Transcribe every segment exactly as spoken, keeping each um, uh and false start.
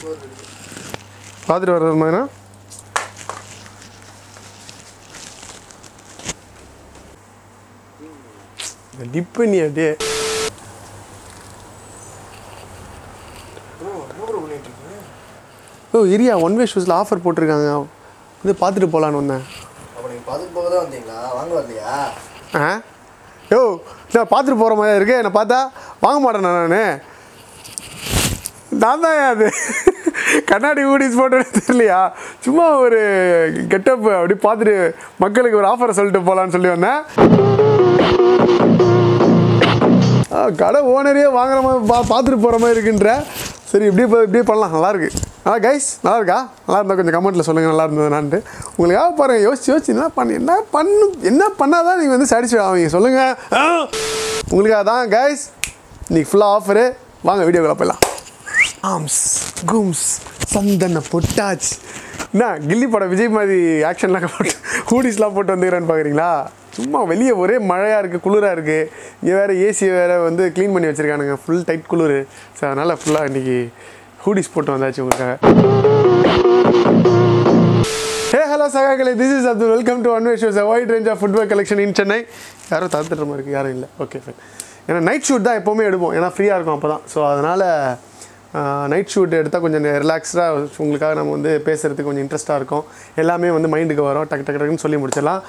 பாத்துட்டு வரதுமானா டிப் பண்ணி அப்படியே ஓ ஏரியா ஒன் வே ஷூஸ்ல ஆஃபர் போட்டுருக்காங்க இது பாத்துட்டு போலாம்னு வந்தேன் அப்ப நீங்க பாத்துட்டு போக தான் வந்தீங்களா வாங்க வரலையா ஆ யோ நான் பாத்துட்டு போற மாதிரி இருக்கு நான் பார்த்தா வாங்க மாட்டேன் நானே நான் தான் அது கண்ணாடி ஊடிஸ் போட்டோ தெரியலையா சும்மா ஒரு கெட்டப் அப்படி பார்த்துட்டு மக்களுக்கு ஒரு ஆஃபரை சொல்லிட்டு போகலான்னு சொல்லி வந்தேன் கடை ஓனரையே வாங்குற மாதிரி பா பார்த்துட்டு போகிற மாதிரி இருக்குன்ற சரி இப்படியே இப்படியே பண்ணலாம் நல்லாயிருக்கு நல்லா கைஸ் நல்லா இருக்கா நல்லா இருந்தால் கொஞ்சம் கமெண்ட்டில் சொல்லுங்கள் நல்லா இருந்ததுனான்ட்டு உங்களுக்காக பாருங்கள் யோசிச்சு யோசிச்சு என்ன பண்ண என்ன பண்ணும் என்ன பண்ணாதான் நீங்கள் வந்து சாட்டிஸ்ஃபை ஆவீங்க சொல்லுங்கள் உங்களுக்காக தான் கைஸ் இன்றைக்கி ஃபுல்லாக ஆஃபரு வாங்க வீடியோக்குள்ளே போயிடலாம் ஆம்ஸ் கூம்ஸ் சந்தன பொட்டாச்சு என்ன கில்லி படம் விஜய் மாதிரி ஆக்ஷன்லாம் போட்டு ஹூடிஸ்லாம் போட்டு வந்துக்கிறேன்னு பார்க்குறீங்களா சும்மா வெளியே ஒரே மழையாக இருக்குது குளிராக இருக்குது இங்கே வேறு ஏசி வேறு வந்து க்ளீன் பண்ணி வச்சுருக்கானுங்க ஃபுல் டைட் குளிர் ஸோ அதனால் ஃபுல்லாக இன்றைக்கி ஹூடிஸ் போட்டு வந்தாச்சு உங்களுக்காக ஹே ஹலோ சகாக்களே this is Abdul welcome to one way shoes wide range of footwear collection in Chennai யாரும் தடுத்துடுற மாதிரி இருக்குது யாரும் இல்லை ஓகே ஃபைன் ஏன்னா நைட் ஷூட் தான் எப்போவுமே எடுப்போம் ஏன்னா ஃப்ரீயாக இருக்கும் அப்போ தான் ஸோ அதனால் நைட் ஷூட் எடுத்தால் கொஞ்சம் ரிலாக்ஸ்டாக உங்களுக்காக நம்ம வந்து பேசுகிறதுக்கு கொஞ்சம் இன்ட்ரெஸ்ட்டாக இருக்கும் எல்லாமே வந்து மைண்டுக்கு வரும் டக்கு டக்கு டக்குன்னு சொல்லி முடிச்சிடலாம்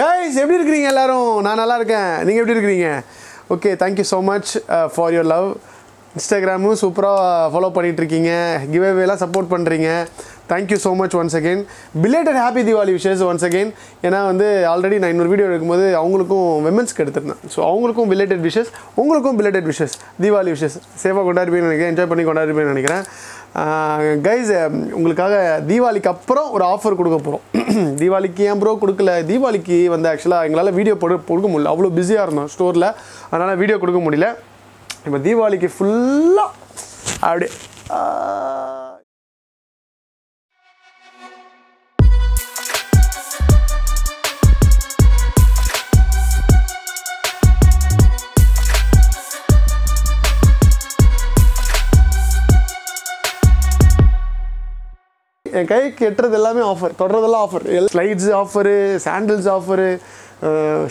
கைஸ் எப்படி இருக்கிறீங்க எல்லோரும் நான் நல்லா இருக்கேன் நீங்கள் எப்படி இருக்கிறீங்க okay thank you so much for your love இன்ஸ்டாகிராமும் சூப்பராக ஃபாலோ பண்ணிகிட்ருக்கீங்க கிவ்அவேலாம் சப்போர்ட் பண்ணுறீங்க thank you so much once again belated happy Diwali wishes once again ஏன்னா வந்து ஆல்ரெடி நான் இன்னொரு வீடியோ எடுக்கும்போது அவங்களுக்கும் விமென்ஸ்க்கு எடுத்துருந்தேன் ஸோ அவங்களுக்கும் பிலேட்டட் விஷஸ் உங்களுக்கும் பிலேட்டட் விஷஸ் திவாலி விஷஸ் சேஃபாக கொண்டாடிப்பேன்னு நினைக்கிறேன் என்ஜாய் பண்ணி கொண்டாடிப்பேன்னு நினைக்கிறேன் கைஸ் உங்களுக்காக தீபாவளிக்கு அப்புறம் ஒரு ஆஃபர் கொடுக்க போகிறோம் தீபாவளிக்கு ஏன் ப்ரோ கொடுக்கல தீபாவளிக்கு வந்து ஆக்சுவலாக எங்களால் வீடியோ போட கொடுக்க முடியல அவ்வளோ பிஸியாக இருந்தோம் ஸ்டோரில் அதனால் வீடியோ கொடுக்க முடியல இப்போ தீபாவளிக்கு ஃபுல்லாக அப்படியே என் கைக்கு எட்டுறது எல்லாமே ஆஃபர் தொடர்றதெல்லாம் offer slides offer sandals offer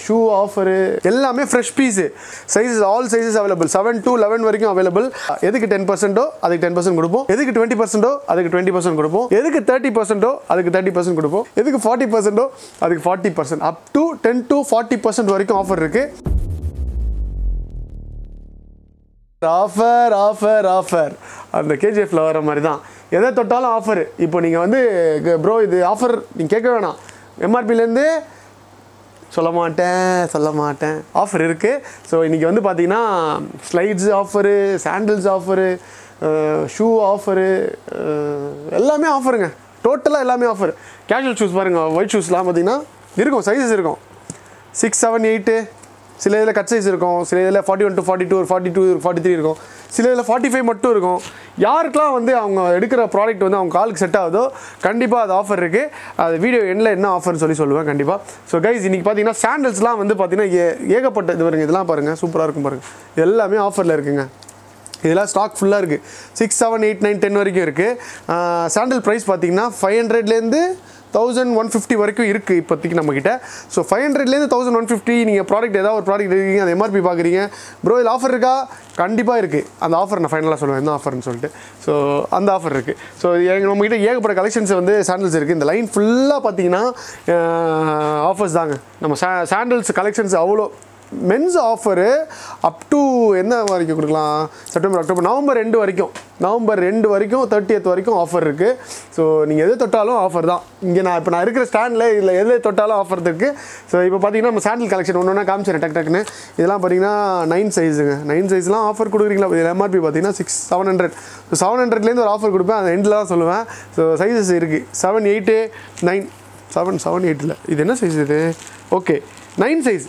shoe offer எல்லாமே fresh piece sizes all sizes available seven to eleven வரைக்கும் அவைலபிள் எதுக்கு டென் பர்சென்ட்டோ அதுக்கு டென் பர்சன்ட் கொடுப்போம் எதுக்கு டுவெண்ட்டி பர்சென்ட்டோ அதுக்கு டுவெண்ட்டி பர்சன்ட் கொடுப்போம் எதுக்கு தேர்ட்டி பர்சென்ட்டோ அதுக்கு தேர்ட்டி பர்சன்ட் கொடுப்போம் எதுக்கு ஃபார்ட்டி பர்சென்ட்டோ அதுக்கு forty percent up to ten to forty percent வரைக்கும் ஆஃபர் இருக்குது ஆஃபர் ஆஃபர் ஆஃபர் அந்த கேஜிஎஃப்ல வர மாதிரி தான் எதை தொட்டாலும் ஆஃபரு இப்போ நீங்கள் வந்து ப்ரோ இது ஆஃபர் நீங்கள் கேட்க வேணாம் எம்ஆர்பிலேருந்து சொல்ல மாட்டேன் சொல்ல மாட்டேன் ஆஃபர் இருக்குது ஸோ இன்றைக்கி வந்து பார்த்திங்கன்னா slides offer sandals offer shoe offer எல்லாமே ஆஃபருங்க டோட்டலாக எல்லாமே ஆஃபர் கேஷுவல் ஷூஸ் பாருங்கள் ஒயிட் ஷூஸ்லாம் பார்த்திங்கன்னா இருக்கும் சைஸஸ் இருக்கும் சிக்ஸ் செவன் எயிட்டு சில இதில் கட் சைஸ் இருக்கும் சில இதில் forty one to forty two forty two forty three இருக்கும் சில இதில் ஃபார்ட்டி ஃபைவ் மட்டும் இருக்கும் யாருக்கெலாம் வந்து அவங்க எடுக்கிற ப்ராடக்ட் வந்து அவங்க காலுக்கு செட் ஆகுதோ கண்டிப்பாக அது ஆஃபர் இருக்குது அது வீடியோ எண்ணில் என்ன ஆஃபர்னு சொல்லி சொல்லுவேன் கண்டிப்பாக ஸோ கைஸ் இன்றைக்கி பார்த்தீங்கன்னா சாண்டல்ஸ்லாம் வந்து பார்த்திங்கன்னா ஏ ஏகப்பட்ட இது வருங்க இதெல்லாம் பாருங்கள் சூப்பராக இருக்கும் பாருங்கள் எல்லாமே ஆஃபரில் இருக்குங்க இதெல்லாம் ஸ்டாக் ஃபுல்லாக இருக்குது six seven eight nine ten வரைக்கும் இருக்குது சாண்டல் ப்ரைஸ் பார்த்திங்கன்னா ஃபைவ் ஹண்ட்ரட்லேருந்து தௌசண்ட் ஒன் ஃபிஃப்டி வரைக்கும் இருக்குது இப்போதைக்கு நம்மக்கிட்ட ஸோ ஃபைவ் ஹண்ட்ரட்லேருந்து தௌசண்ட் ஒன் ஃபிஃப்டி நீங்கள் ப்ராடக்ட் ஏதாவது ஒரு ப்ராடக்ட் எடுக்கிறீங்க அந்த எம்ஆர்பி பார்க்குறீங்க ப்ரோ இதில் ஆஃபர் இருக்கா கண்டிப்பாக இருக்குது அந்த ஆஃபர் நான் ஃபைனலாக சொல்லுவேன் என்ன ஆஃபர்னு சொல்லிட்டு ஸோ அந்த ஆஃபர் இருக்குது ஸோ எங்கள் நம்மக்கிட்ட ஏகப்பட்ட கலெக்ஷன்ஸ் வந்து சாண்டில்ஸ் இருக்குது இந்த லைன் ஃபுல்லாக பார்த்தீங்கன்னா ஆஃபர்ஸ் தாங்க நம்ம சா சாண்டில்ஸ் கலெக்ஷன்ஸ் அவ்வளோ மென்ஸ் ஆஃபரு அப் டு என்ன வரைக்கும் கொடுக்கலாம் செப்டம்பர் அக்டோபர் நவம்பர் ரெண்டு வரைக்கும் நவம்பர் ரெண்டு வரைக்கும் தேர்ட்டியத் வரைக்கும் ஆஃபர் இருக்குது ஸோ நீங்கள் எது தொட்டாலும் ஆஃபர் தான் இங்கே நான் இப்போ நான் இருக்கிற ஸ்டாண்டில் இதில் எது தொட்டாலும் ஆஃபர் இருக்குது ஸோ இப்போ பார்த்தீங்கன்னா நம்ம சாண்டில் கலெக்ஷன் ஒன்று ஒன்றா காமிச்சிடறேன் டக்கு டக்குன்னு இதெல்லாம் பார்த்தீங்கன்னா நைன் சைஸுங்க நைன் சைஸ்லாம் ஆஃபர் கொடுக்குறீங்களா இதில் எம்ஆர்பி பார்த்தீங்கன்னா six seven hundred so seven ஹண்ட்ரட்லேருந்து ஒரு ஆஃபர் கொடுப்பேன் அந்த எண்டில் தான் சொல்லுவேன் ஸோ சைஸஸ் இருக்குது seven eight nine seven seven எயிட்டில் இது என்ன சைஸ் இது ஓகே நைன் சைஸ்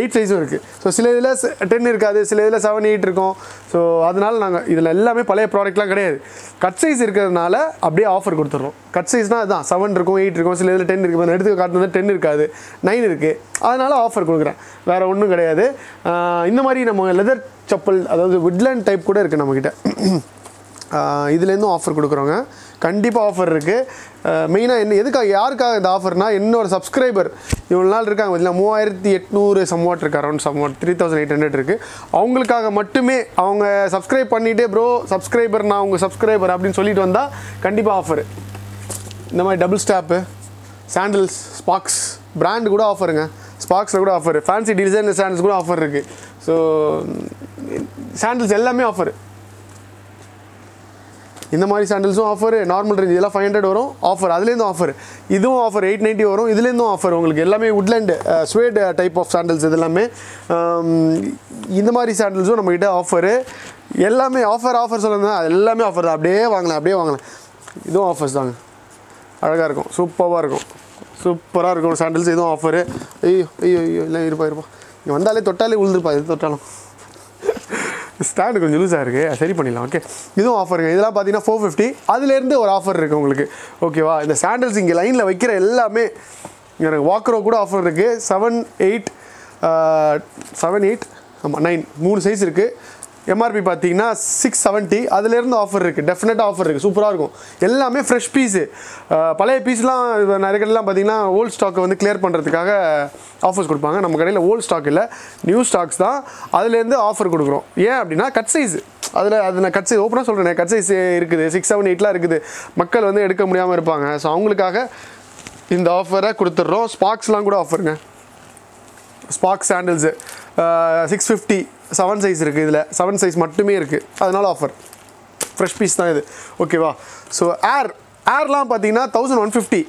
எயிட் சைஸும் இருக்குது ஸோ சில இதில் டென் இருக்காது சில இதில் செவன் எயிட் இருக்கும் ஸோ அதனால் நாங்கள் இதில் எல்லாமே பழைய ப்ராடக்ட்லாம் கிடையாது கட் சைஸ் இருக்கிறதுனால அப்படியே ஆஃபர் கொடுத்துட்றோம் கட் சைஸ்னால் அதுதான் செவன் இருக்கும் எயிட் இருக்கும் சில இதில் டென் இருக்குது எடுத்து காட்டுறது டென் இருக்காது நைன் இருக்குது அதனால் ஆஃபர் கொடுக்குறேன் வேறு ஒன்றும் கிடையாது இந்த மாதிரி நம்ம லெதர் செப்பல் அதாவது வுட்லேண்ட் டைப் கூட இருக்குது நம்மக்கிட்ட இதுல ஆஃபர் கொடுக்குறோங்க கண்டிப்பா ஆஃபர் இருக்கு மெயினா என்ன எதுக்காக யாருக்காக இந்த ஆஃபர்னா இன்னொரு சப்ஸ்கிரைபர் இவ்வளவு நாள் இருக்காங்க இல்ல மூவாயிரத்து எட்நூறு சம்வாட் இருக்கு அரௌண்ட் சம்வாட் மூவாயிரத்து எட்நூறு இருக்கு அவங்களுக்காக மட்டுமே அவங்க சப்ஸ்கிரைப் பண்ணிட்டே bro சப்ஸ்கிரைபர் நான் உங்க சப்ஸ்கிரைபர் அப்படினு சொல்லிட்டு வந்தா கண்டிப்பா ஆஃபர் இந்த மாதிரி double strap sandals Sparks brand கூட ஆஃபர்ங்க Sparks கூட ஆஃபர் ஃபேன்சி டிசைனர் சாண்டல்ஸ் கூட ஆஃபர் இருக்கு சோ சாண்டல்ஸ் எல்லாமே ஆஃபர் இந்த மாதிரி சாண்டல்ஸும் ஆஃபர் நார்மல் ரேஞ்ச் இதெல்லாம் five hundred வரும் ஆஃபர் அதிலேந்து ஆஃபர் இதுவும் ஆஃபர் eight ninety வரும் இதிலேந்து ஆஃபர் உங்களுக்கு எல்லாமே Woodland suede type of sandals இதெல்லாம் இந்த மாதிரி சாண்டல்ஸும் நம்ம கிட்ட ஆஃபர் எல்லாமே ஆஃபர் ஆஃபர் சொல்லுங்க எல்லாமே ஆஃபர் தான் அப்படியே வாங்கலாம் அப்படியே வாங்கலாம் இதுவும் ஆஃபர்ஸ் தாங்க அழகா இருக்கும் சூப்பரா இருக்கும் சூப்பரா இருக்கும் சாண்டல்ஸ் இதுவும் ஆஃபர் ஐயோ ஐயோ ஐயோ இல்ல இருப்பா இருப்பா இங்க வந்தாலே தொட்டாலே உழுந்துப்பா இது தொட்டாலும் ஸ்டாண்ட் கொஞ்சம் லூசா இருக்கு சரி பண்ணிடலாம் ஓகே இதுவும் ஆஃபர்ங்க இதெல்லாம் பாத்தீங்கன்னா four fifty அதுல இருந்து ஒரு ஆஃபர் இருக்கு உங்களுக்கு ஓகேவா இந்த சாண்டல்ஸ் இங்க லைன்ல வைக்கிற எல்லாமே எனக்கு வாக்ரோ கூட ஆஃபர் இருக்கு seven eight seven eight nine மூணு சைஸ் இருக்கு M R P பாத்தீங்கன்னா six seventy அதுல இருந்து ஆஃபர் இருக்கு डेफिनेटली ஆஃபர் இருக்கு சூப்பரா இருக்கும் எல்லாமே ஃப்ரெஷ் பீஸ் பழைய பீஸ்லாம் நிறைய கடைலாம் பாத்தீங்கன்னா ஓல்ட் ஸ்டாக்க வந்து கிளியர் பண்றதுக்காக ஆஃபர்ஸ் கொடுப்பாங்க நம்ம கடையில ஓல்ட் ஸ்டாக் இல்ல நியூ ஸ்டாக்ஸ் தான் அதுல இருந்து ஆஃபர் கொடுக்கிறோம் ஏன் அப்படினா கட் சைஸ் அதுல அது நான் கட் சைஸ் ஓபனா சொல்றேன் கட் சைஸ் இருக்குது six seven eightலாம் இருக்குது மக்கள் வந்து எடுக்க முடியாம இருப்பாங்க சோ அவங்களுக்காக இந்த ஆஃபரை கொடுத்துறோம் ஸ்பார்க்ஸ்லாம் கூட ஆஃபர்ங்க Sparks sandals uh, six fifty seven size இருக்கு இதுல seven size மட்டுமே இருக்கு அதனால ஆஃபர் fresh piece தான் இது ஓகேவா சோ air airலாம் பாத்தீங்கன்னா eleven fifty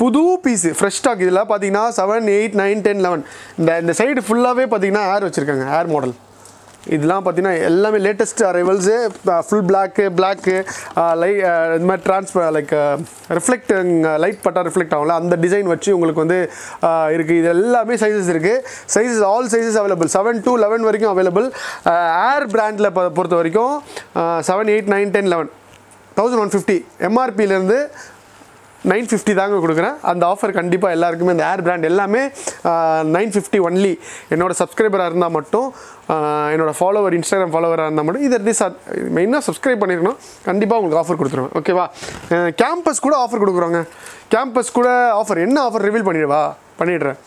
புது பீஸ் fresh stock இதெல்லாம் பாத்தீங்கன்னா seven eight nine ten eleven இந்த இந்த சைடு ஃபுல்லாவே பாத்தீங்கன்னா air வச்சிருக்காங்க air model இதெல்லாம் பாத்தீங்கன்னா எல்லாமே latest arrivals full black black light இந்த மாதிரி ட்ரான்ஸ்பர் லைக் ரிஃப்ளெக்ட் லைட் பட்டா ரிஃப்ளெக்ட் ஆகும்ல அந்த டிசைன் வச்சு உங்களுக்கு வந்து இருக்கு இது எல்லாமே சைஸஸ் இருக்கு sizes all sizes available seven to eleven வரைக்கும் அவேலபிள் ஏர் பிராண்ட்ல பொறுத்த வரைக்கும் seven eight nine ten eleven eleven fifty M R P ல இருந்து nine fifty தாங்க கொடுக்குறேன் அந்த ஆஃபர் கண்டிப்பா எல்லாருக்கும் இந்த ஏர் பிராண்ட் எல்லாமே nine fifty only என்னோட சப்ஸ்கிரைபரா இருந்தா மட்டும் என்னோட ஃபாலோவர் Instagram ஃபாலோவரா இருந்தா மட்டும் இத திஸ் மெயினா சப்ஸ்கிரைப் பண்ணிரணும் கண்டிப்பா உங்களுக்கு ஆஃபர் கொடுத்துறோம் ஓகேவா கேம்பஸ் கூட ஆஃபர் கொடுக்குறோங்க கேம்பஸ் கூட ஆஃபர் என்ன ஆஃபர் ரிவீல் பண்ணிடுவா பண்ணிடுறேன்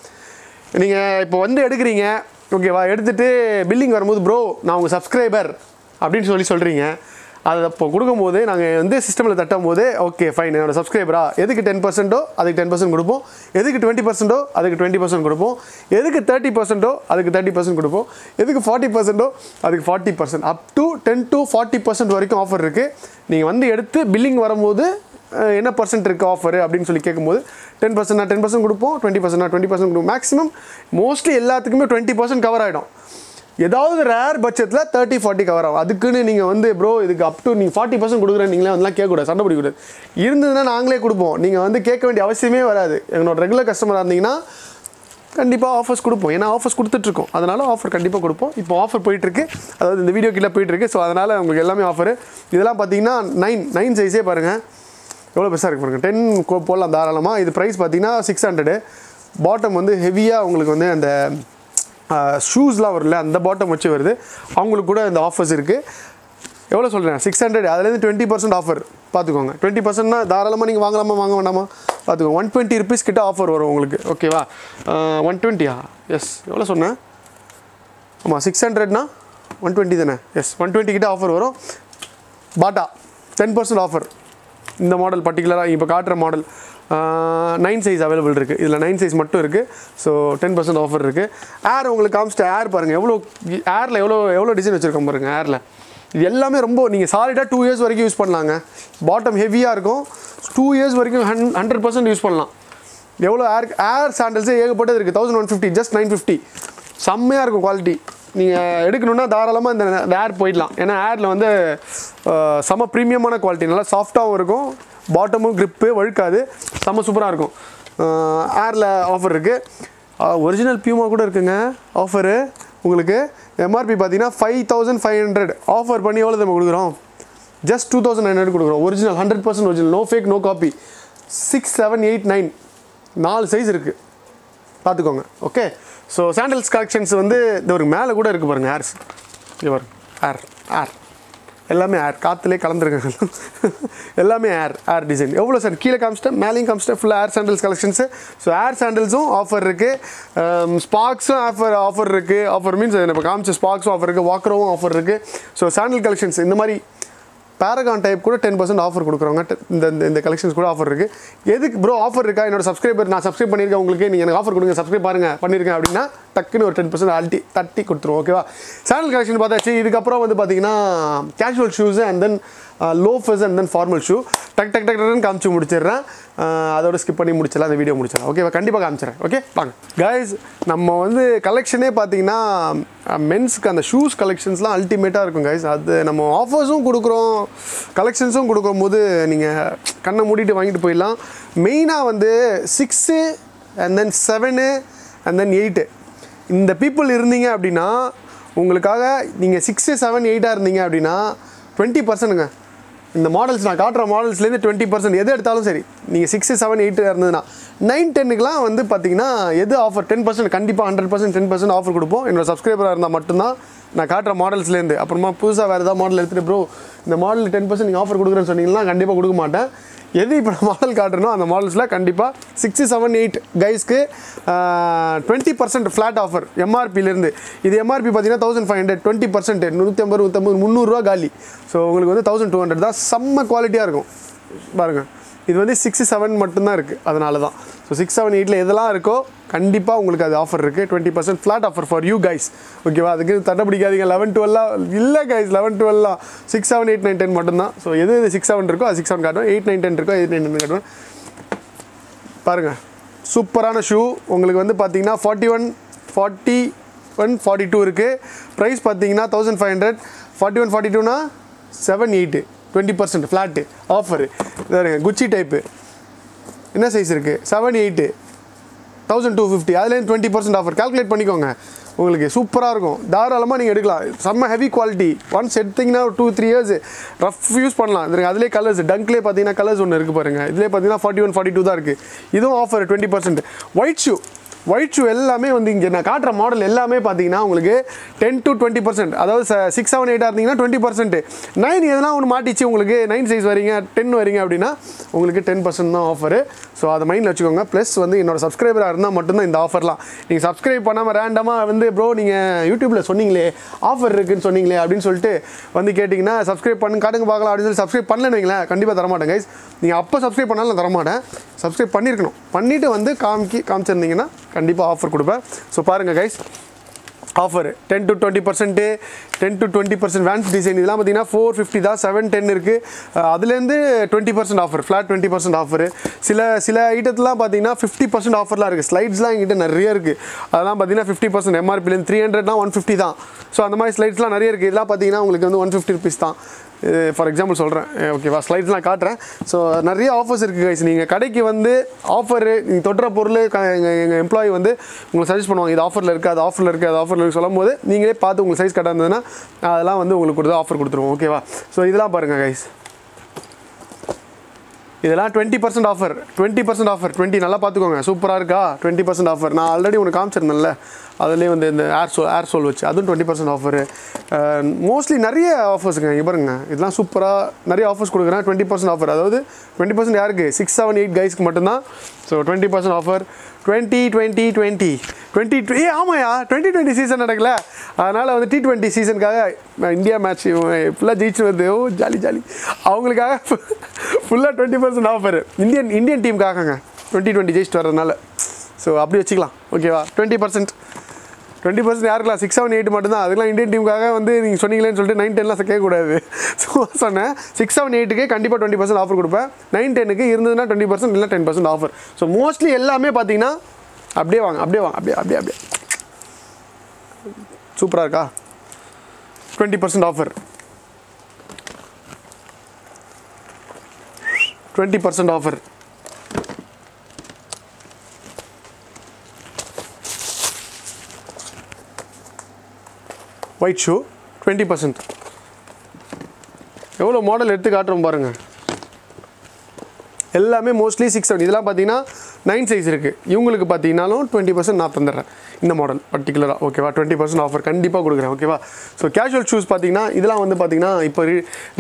நீங்க இப்போ வந்து எடுக்குறீங்க ஓகேவா எடுத்துட்டு பில்லிங் வரும்போது bro நான் உங்க சப்ஸ்கிரைபர் அப்படினு சொல்லி சொல்றீங்க அத அப்போ கொடுக்கும்போது நாங்க வந்து சிஸ்டம்ல தட்டும்போது ஓகே ஃபைன் என்னோட சப்ஸ்கிரைபரா எதுக்கு ten percent ஓ அதுக்கு ten percent கொடுப்போம் எதுக்கு twenty percent ஓ அதுக்கு twenty percent கொடுப்போம் எதுக்கு thirty percent ஓ அதுக்கு thirty percent கொடுப்போம் எதுக்கு forty percent ஓ அதுக்கு forty percent up to ten to forty percent வரைக்கும் ஆஃபர் இருக்கு நீங்க வந்து எடுத்து பில்லிங் வரும்போது என்ன परसेंट இருக்கு ஆஃபர் அப்படினு சொல்லி கேக்கும்போது ten percent னா ten percent கொடுப்போம் twenty percent னா twenty percent கொடுப்போம் மேக்ஸिमम मोस्टली எல்லாத்துக்குமே twenty percent கவர் ஆயிடும் ஏதாவது ரேர் பட்ஜெட்ல thirty forty கவர் ஆகும் அதுக்குன்னு நீங்க வந்து bro இதுக்கு up to நீ forty percent குடுக்குறேன்னு நீங்களே அதெல்லாம் கேட்க கூடாது சண்டை பிடிக்கூடாது இருந்ததுன்னா நாங்களே கொடுப்போம் நீங்க வந்து கேட்க வேண்டிய அவசியமே வராது எங்களோட ரெகுலர் கஸ்டமரா இருந்தீங்கன்னா கண்டிப்பா ஆஃபர்ஸ் கொடுப்போம் ஏனா ஆஃபர்ஸ் கொடுத்துட்டு இருக்கோம் அதனால ஆஃபர் கண்டிப்பா கொடுப்போம் இப்போ ஆஃபர் போயிட்டு இருக்கு அதாவது இந்த வீடியோ கீழ போயிட்டு இருக்கு சோ அதனால உங்களுக்கு எல்லாமே ஆஃபர் இதெல்லாம் பாத்தீங்கன்னா nine nine சைஸே பாருங்க எவ்வளவு பெருசா இருக்கு பாருங்க ten போலாம் தாராளமா இது பிரைஸ் பாத்தீங்கன்னா six hundred பாட்டம் வந்து ஹெவியா உங்களுக்கு வந்து அந்த ஷூஸ்லாம் வரல அந்த பாட்டம் வச்சு வருது அவங்களுக்கு கூட இந்த ஆஃபர்ஸ் இருக்கு எவ்வளவு சொல்றேன் six hundred அதுல இருந்து twenty percent ஆஃபர் பாத்துக்கோங்க twenty percent னா தாராளமா நீங்க வாங்கலாமா வாங்க வேண்டாமா பாத்துக்கோங்க one twenty rupees கிட்ட ஆஃபர் வரும் உங்களுக்கு ஓகேவா one twenty ஆ எஸ் எவ்வளவு சொன்னேன் ஆமா six hundred னா one twenty தானே எஸ் one twenty கிட்ட ஆஃபர் வரும் பாட்டா ten percent ஆஃபர் இந்த மாடல் பர்టిక్యులரா இப்போ காட்ற மாடல் nine சைஸ் அவேலபிள் இருக்கு இதுல nine சைஸ் மட்டும் இருக்கு சோ ten percent ஆஃபர் இருக்கு ஏர் உங்களுக்கு காம்ஸ்ட் ஏர் பாருங்க எவ்வளவு ஏர்ல எவ்வளவு எவ்வளவு டிசைன் வச்சிருக்கோம் பாருங்க ஏர்ல இது எல்லாமே ரொம்ப நீங்க சாலிடா two years வரைக்கும் யூஸ் பண்ணலாம்ங்க பாட்டம் ஹெவியா இருக்கும் two years வரைக்கும் one hundred percent யூஸ் பண்ணலாம் எவ்வளவு ஏர் ஏர் சாண்டல்ஸ் ஏகப்பட்டது இருக்கு eleven fifty just nine fifty செம்மையா இருக்கும் குவாலிட்டி நீங்க எடுக்கணும்னா தாராளமா இந்த ஏர் போய்டலாம் ஏனா ஏர்ல வந்து சம பிரீமியமான குவாலிட்டி நல்லா சாஃப்ட்டாவும் இருக்கும் பாட்டமும் grip வழுக்காது சம சூப்பரா இருக்கும் ஏர்ல ஆஃபர் இருக்கு ஒரிஜினல் Puma கூட இருக்குங்க ஆஃபர் உங்களுக்கு M R P பாத்தீங்கன்னா fifty-five hundred ஆஃபர் பண்ணி எவ்வளவு நம்ம குடுக்குறோம் just twenty-nine hundred குடுக்குறோம் original one hundred percent original no fake no copy six seven eight nine நாலு சைஸ் இருக்கு பாத்துக்கோங்க ஓகே சோ சாண்டல்ஸ் கலெக்ஷன்ஸ் வந்து இந்த ஒரு மேல கூட இருக்கு பாருங்க ஏர் ஏர் ஏர் எல்லாமே ஏர் காத்துலயே கலந்திருக்காங்க எல்லாமே ஏர் ஏர் டிசைன் எவ்வளவு சார் கீழ காம்ஸ்டா மேலிங் காம்ஸ்டா full air sandals collections so air சாண்டல்ஸும் ஆஃபர் இருக்கு ஸ்பார்க்ஸும் ஆஃபர் ஆஃபர் இருக்கு ஆஃபர் மீன்ஸ் நம்ம காம்ஸ்டா ஸ்பார்க்ஸும் ஆஃபர் இருக்கு வாக்ரோவும் ஆஃபர் இருக்கு சோ சாண்டல் கலெக்ஷன்ஸ் இந்த மாதிரி Paragon type kuda ten percent offer kudukranga indha collections kuda offer irukku edhuk bro offer iruka enoda subscriber na subscribe pannirken ungalku neenga enak offer kudunga subscribe paarenga pannirken appadina takkinu or ten percent alti thirty kudutru okay va channel collection paathachu idhuk apra vandu pathina casual shoes and then uh, loafers and then formal shoe tak tak tak nu kamchu mudichirren adoda skip panni mudichiralam indha video mudichiralam okay va kandipa kamchiren okay vaanga guys namma vandu collection e pathina men's ku andha shoes collections la ultimate ah irukum guys adhu namma offers um kudukrom collections um kudukumbodhu neenga kanna moodite vaangittu poidalam main ah vandu six and then seven and then eight inda people irundinga appadina ungalkaga neenga six seven eight ah irundinga appadina twenty percent ga inda models na kaatra models la irundhu twenty percent edhu eduthalum seri neenga six seven eight irundhuna nine ten ku la vandu pathina edhu offer ten percent kandipa one hundred percent ten percent offer kudupom enoda subscriber ah irundha mattum dhaan na kaatra models la irundhu apporama pudusa vera edha model eduthu bro இந்த model ten percent நீங்க offer கொடுக்குறேன்னு சொன்னீங்கன்னா கண்டிப்பா கொடுக்க மாட்டேன் எது இப்ப model காட்றனோ அந்த மாடல்ஸ்ல கண்டிப்பா six seven eight गाइसக்கு twenty percent flat offer M R P ல இருந்து இது M R P பாத்தீங்கன்னா fifteen hundred twenty percent one fifty one fifty three hundred ரூபாய் காலி சோ உங்களுக்கு வந்து twelve hundred தான் செம்ம குவாலிட்டியா இருக்கும் பாருங்க இது வந்து six seven மட்டும் தான் இருக்கு அதனால தான் சோ six seven eight ல எதெல்லாம் இருக்கோ கண்டிப்பா உங்களுக்கு அது ஆஃபர் இருக்கு twenty percent flat offer for you guys ஓகேவா அதுக்கு தட்ட பிடிக்காதீங்க eleven twelve ல இல்ல guys eleven twelve ல six seven eight nine ten மட்டும் தான் சோ எது எது six seven இருக்கோ அது six seven காட்டுவோம் eight nine ten இருக்கோ eight nine ten காட்டுவோம் பாருங்க சூப்பரான ஷூ உங்களுக்கு வந்து பாத்தீங்கன்னா forty one forty one forty two இருக்கு price பாத்தீங்கன்னா fifteen hundred forty one forty two னா seven eight twenty percent flat offer பாருங்க Gucci type என்ன சைஸ் இருக்கு seven eight twelve fifty அதுலயும் twenty percent ஆஃபர் கால்குலேட் பண்ணிக்கோங்க உங்களுக்கு சூப்பரா இருக்கும் தாராளமா நீங்க எடுக்கலாம் செம்ம ஹெவி குவாலிட்டி ஒன் செட்டிங்னா two three years rough use பண்ணலாம் இதுங்க அதுலயே கலர்ஸ் டங்க்லே பாத்தீங்கன்னா கலர்ஸ் ஒன்னு இருக்கு பாருங்க இதுலயே பாத்தீங்கன்னா forty one forty two தான் இருக்கு இதுவும் offer twenty percent white shoe White shoe எல்லாமே வந்து இங்க நான் காட்ற மாடல் எல்லாமே பாத்தீங்கன்னா உங்களுக்கு ten to twenty percent அதாவது six seven eight ஆர்ந்தீங்கன்னா twenty percent nine எதனா ஒன்னு மாட்டிச்சு உங்களுக்கு nine சைஸ் வரீங்க ten வரீங்க அப்படினா உங்களுக்கு ten percent தான் ஆஃபர் சோ அத மைண்ட்ல வெச்சுக்கோங்க ப்ளஸ் வந்து என்னோட சப்ஸ்கிரைபரா இருந்தா மட்டும் தான் இந்த ஆஃபர்லாம் நீங்க சப்ஸ்கிரைப் பண்ணாம ரேண்டமா வந்து bro நீங்க YouTubeல சொன்னீங்களே ஆஃபர் இருக்குன்னு சொன்னீங்களே அப்படினு சொல்லிட்டு வந்து கேட்டிங்கனா சப்ஸ்கிரைப் பண்ணு காட்டுங்க பார்க்கலாம் அப்படி சொல்லி சப்ஸ்கிரைப் பண்ணலனீங்களா கண்டிப்பா தர மாட்டேன் गाइस நீங்க அப்ப சப்ஸ்கிரைப் பண்ணாலும் தர மாட்டேன் சப்ஸ்கிரைப் பண்ணிருக்கணும் பண்ணிட்டு வந்து காமிக்கி காமிச்சிருந்தீங்கனா கண்டிப்பா ஆஃபர் கொடுப்பேன் சோ பாருங்க guys offer ten to twenty percent ten to twenty percent Vans design இதெல்லாம் பாத்தீங்கன்னா four fifty தான் seven ten இருக்கு அதுல இருந்து twenty percent offer flat twenty percent offer சில சில ஐட்டத்தலாம் பாத்தீங்கன்னா fifty percent ஆஃபர்லாம் இருக்கு ஸ்லைட்ஸ்லாம் என்கிட்ட நிறைய இருக்கு அதெல்லாம் பாத்தீங்கன்னா fifty percent M R P ல three hundred னா one fifty தான் சோ அந்த மாதிரி ஸ்லைட்ஸ்லாம் நிறைய இருக்கு இதெல்லாம் பாத்தீங்கன்னா உங்களுக்கு வந்து one fifty rupees தான் for example சொல்றேன் ஓகேவா ஸ்லைட்ஸ்ல காட்றேன் சோ நிறைய ஆஃபர்ஸ் இருக்கு गाइस நீங்க கடைக்கு வந்து ஆஃபர் நீங்க தொட்ற பொருள் எங்க எம்ப்ளாயி வந்து உங்களுக்கு சஜஸ்ட் பண்ணுவாங்க இது ஆஃபர்ல இருக்கு அது ஆஃபர்ல இருக்கு அது ஆஃபர்ல இருக்கு சொல்லும்போது நீங்களே பார்த்து உங்களுக்கு சைஸ் கரெக்ட்டா இருந்ததுனா அதெல்லாம் வந்து உங்களுக்கு கொடுத்து ஆஃபர் கொடுத்துருவோம் ஓகேவா சோ இதெல்லாம் பாருங்க गाइस இதெல்லாம் twenty percent offer twenty percent offer twenty நல்லா பாத்துக்கோங்க சூப்பரா இருக்கா twenty percent ஆஃபர் நான் ஆல்ரெடி உங்களுக்கு காமிச்சிருந்தேன்ல அதுலயே வந்து இந்த ஏர் சோல் ஏர் சோல் வச்சு அதுவும் twenty percent ஆஃபர் மோஸ்ட்லி நிறைய ஆஃபர்ஸ்ங்க இங்க பாருங்க இதெல்லாம் சூப்பரா நிறைய ஆஃபர்ஸ் கொடுக்குறேன் twenty percent ஆஃபர் அதாவது twenty percent யாருக்கு six seven eight गाइसக்கு மட்டும் தான் so twenty percent offer twenty twenty twenty twenty ஏ ஆமாயா twenty twenty சீசன் நடக்கல அதனால வந்து T twenty சீசன்காக இந்தியா மேட்ச் ஃபுல்லா ஜெயிச்சு வந்து ஓ ஜாலி ஜாலி அவங்களுக்காக ஃபுல்லா twenty percent offer Indian Indian டீம்காகங்க twenty twenty ஜெயிச்சு வரதுனால சோ அப்படியே வெச்சுக்கலாம் ஓகேவா twenty percent twenty percent யாருக்குலாம் six seven eight மட்டும் தான் அதுக்குலாம் இந்தியன் டீம்காக வந்து நீங்க சொன்னீங்களேன்னு சொல்லிட்டு nine ten லாம் கேட்க கூடாது சோ சொன்னேன் six seven eight க்கு கண்டிப்பா twenty percent ஆஃபர் கொடுப்பேன் nine ten க்கு இருந்ததுனா twenty percent இல்ல ten percent offer so mostly எல்லாமே பாத்தீங்கன்னா அப்படியே வாங்க அப்படியே வாங்க அப்படியே அப்படியே அப்படியே சூப்பரா இருக்கா twenty percent offer twenty percent offer white shoe twenty percent எவ்வளவு மாடல் எடுத்து காட்றோம் பாருங்க எல்லாமே mostly six seven இதெல்லாம் பாத்தீங்கன்னா nine size இருக்கு இவங்களுக்கு பாத்தீங்கனாலும் twenty percent நான் தந்தறேன் இந்த மாடல் பர்టిక్యులரா ஓகேவா twenty percent ஆஃபர் கண்டிப்பா கொடுக்கிறேன் ஓகேவா சோ கேஷுவல் ஷூஸ் பாத்தீங்கன்னா இதெல்லாம் வந்து பாத்தீங்கன்னா இப்போ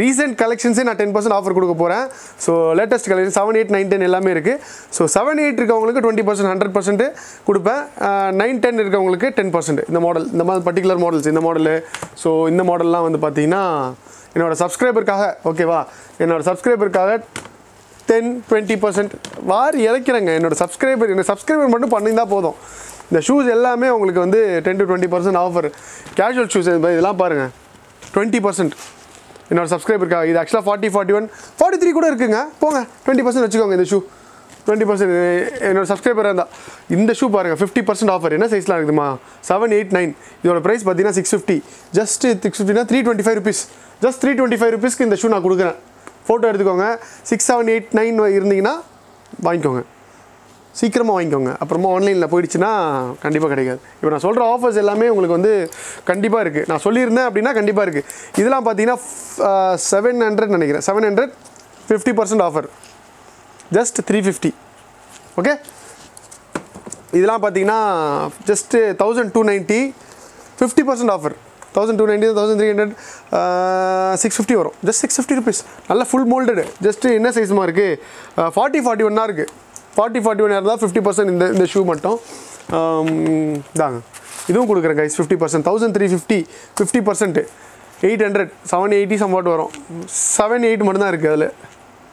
ரீசன்ட் கலெக்ஷன்ஸே நான் ten percent ஆஃபர் கொடுக்க போறேன் so latest collection seven eight nine ten எல்லாமே இருக்கு சோ seven eight இருக்கவங்களுக்கு twenty percent one hundred percent கொடுப்பேன் nine ten இருக்கவங்களுக்கு ten percent இந்த மாடல் இந்த மாதிரி பர்టిక్యులர் மாடல்ஸ் இந்த மாடல் சோ இந்த மாடல்லாம் வந்து பாத்தீங்கன்னா என்னோட சப்ஸ்கிரைபர்க்காக ஓகேவா என்னோட சப்ஸ்கிரைபர்க்காக ten twenty percent வார் இறக்குறேங்க என்னோட சப்ஸ்கிரைபர் என்ன சப்ஸ்கிரைபர் மட்டும் பண்ணினா போதும் இந்த ஷூஸ் எல்லாமே உங்களுக்கு வந்து ten to twenty percent offer casual shoes இதெல்லாம் பாருங்க twenty percent என்னோட சப்ஸ்கிரைபர்க்காக இது actually forty forty-one forty-three கூட இருக்குங்க போங்க twenty percent வெச்சுக்கோங்க இந்த ஷூ twenty percent என்னோட சப்ஸ்கிரைபர் இருந்தா இந்த ஷூ பாருங்க fifty percent ஆஃபர் என்ன சைஸ்ல இருக்குமா seven eight nine இதோட பிரைஸ் பாத்தீங்கன்னா six fifty just six fifty னா three twenty-five rupees just three twenty-five rupees க்கு இந்த ஷூ நான் கொடுக்கிறேன் Photo எடுத்துக்கோங்க six seven eight nine இருந்தீங்கனா வாங்கிக்கோங்க சீக்கிரமா வாங்கிக்கோங்க அப்புறமா ஆன்லைன்ல போயிடுச்சுனா கண்டிப்பா கிடைக்காது இப்போ நான் சொல்ற ஆஃபர்ஸ் எல்லாமே உங்களுக்கு வந்து கண்டிப்பா இருக்கு நான் சொல்லி இருந்தேன் அப்படினா கண்டிப்பா இருக்கு இதெல்லாம் பாத்தீங்கன்னா seven hundred நினைக்கிறேன் seven hundred fifty percent offer just three fifty okay இதெல்லாம் பாத்தீங்கன்னா just twelve ninety fifty percent offer twelve ninety thirteen hundred uh, six fifty varo just six fifty rupees nalla full molded just enna size ma irukku uh, forty forty-one na irukku forty forty-one irda fifty percent inda inda shoe mattum um daanga idhum kudukuren guys fifty percent thirteen fifty fifty percent eight hundred seven eighty somewhat varo seven eight mattum na irukku adile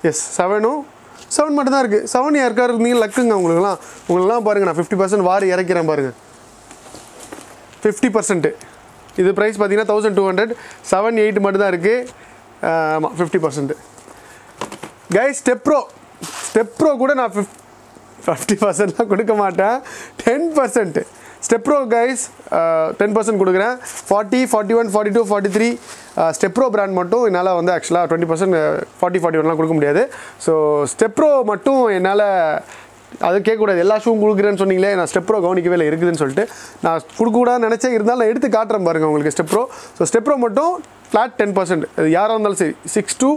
yes seven oh seven mattum na irukku seven yarkar irundinga luck nga ungalukku ungalukku paarenga na fifty percent vaari irakkiren paarenga fifty percent This price is twelve hundred seven eight is fifty percent Guys, Step Pro Step Pro is not fifty percent ten percent Step Pro guys uh, ten percent forty, forty-one, forty-two, forty-three uh, Step Pro brand is actually twenty percent forty forty-one So Step Pro is அது கேக்க கூடாது எல்லா ஷூவும் குளுக்குறேன்னு சொன்னீங்களே நான் step bro கவுனிக்கவே இல்ல இருக்குதுன்னு சொல்லிட்டு நான் குளுக்குடா நினைச்சே இருந்தால எடுத்து காட்றேன் பாருங்க உங்களுக்கு step bro so step bro மட்டும் ஃப்ளாட் ten percent அது யாரா இருந்தாலும் சரி six to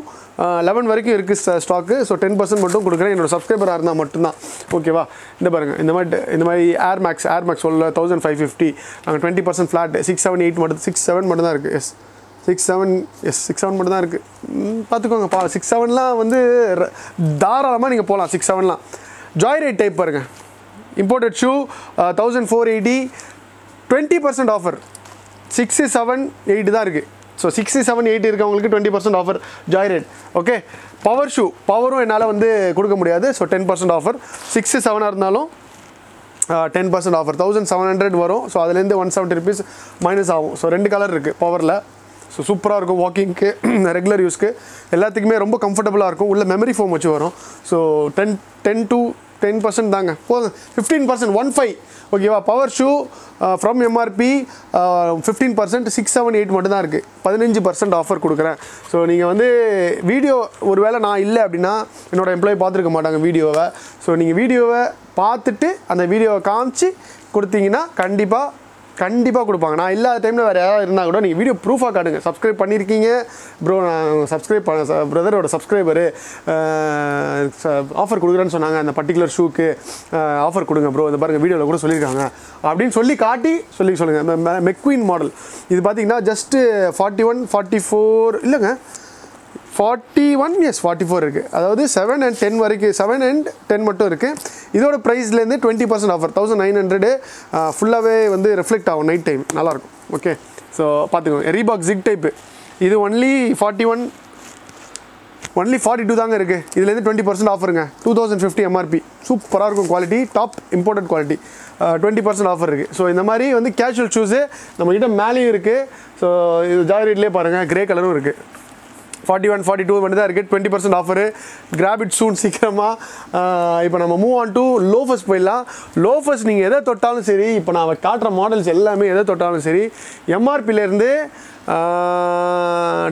eleven வரைக்கும் இருக்கு ஸ்டாக் சோ ten percent மட்டும் குடுக்குறேன் என்னோட சப்ஸ்கிரைபரா இருந்தா மட்டும் தான் ஓகேவா இந்த பாருங்க இந்த மாதிரி இந்த மாதிரி air max air max fifteen fifty அங்க twenty percent flat six seven eight மட்டும் six seven மட்டும் தான் இருக்கு yes six seven yes six seven மட்டும் தான் இருக்கு பாத்துக்கோங்க பா six sevenலாம் வந்து தாராளமா நீங்க போலாம் six sevenலாம் Joyride type parunga. Imported shoe uh, fourteen eighty twenty percent offer six seven eight da irukku so six seven eight irukkavangalukku twenty percent offer Joyride okay power shoe power enala vande kudukka mudiyadhu so ten percent offer six seven irundhalum Uh, ten percent offer seventeen hundred varum so adilende one seventy rupees minus avum so rendu color irukku power la So super இருக்கும் வாக்கிங்க்கு regular யூஸ்க்கு எல்லாத்துக்குமே ரொம்ப கம்ஃபர்ட்டபிளா இருக்கும் உள்ள memory foam வச்சு வரும் so ten to ten percent தாங்க fifteen percent fifteen ஓகேவா power shoe from MRP fifteen percent six seven eight மட்டும் தான் இருக்கு fifteen percent ஆஃபர் கொடுக்கிறேன் சோ நீங்க வந்து வீடியோ ஒருவேளை நான் இல்ல அப்படினா என்னோட எம்ப்ளாயி பாத்துக்க மாட்டாங்க வீடியோவை சோ நீங்க வீடியோவை பார்த்துட்டு அந்த வீடியோவை காமிச்சி கொடுத்தீங்கனா கண்டிப்பா கண்டிப்பா கொடுப்பாங்க நான் இல்ல டைம்ல வேற யாரா இருந்தா கூட நீங்க வீடியோ ப்ரூஃபா காட்டுங்க Subscribe பண்ணிருக்கீங்க bro நான் Subscribe பண்ண பிரதரோட Subscriber ஆஃபர் கொடுக்குறேன்னு சொன்னாங்க அந்த particular ஷூக்கு ஆஃபர் கொடுங்க bro இத பாருங்க வீடியோல கூட சொல்லிருக்காங்க அப்படினு சொல்லி காட்டி சொல்லி சொல்லுங்க மெக்வீன் மாடல் இது பாத்தீங்கன்னா just forty-one forty-four இல்லங்க forty-one yes forty-four இருக்கு அதாவது seven and ten வரைக்கும் seven and ten மட்டும் இருக்கு இதோட பிரைஸ்ல இருந்து twenty percent offer nineteen hundred ஃபுல்லாவே வந்து ரிஃப்ளெக்ட் ஆகும் நைட் டைம் நல்லா இருக்கும் ஓகே சோ பாத்துக்கோங்க Reebok zig type இது only forty-one only forty-two தாங்க இருக்கு இதுல இருந்து twenty percent ஆஃபர்ங்க two thousand fifty எம்ஆர்பி சூப்பரா இருக்கும் quality top imported quality twenty percent offer இருக்கு சோ இந்த மாதிரி வந்து கேஷுவல் ஷூஸ் நம்மகிட்ட மேலே இருக்கு சோ இது ஜாய்ரிட்லயே பாருங்க கிரே கலரும் இருக்கு forty-one forty-two வந்துதா இருக்கு twenty percent offer grab it soon சீக்கிரமா இப்போ நம்ம மூவ் ஆன் டு லோஃபர்ஸ் போய்லாம் லோஃபர்ஸ் நீங்க எதை தொட்டாலும் சரி இப்போ நான் காட்ற மாடல்ஸ் எல்லாமே எதை தொட்டாலும் சரி எம்ஆர்பி ல இருந்து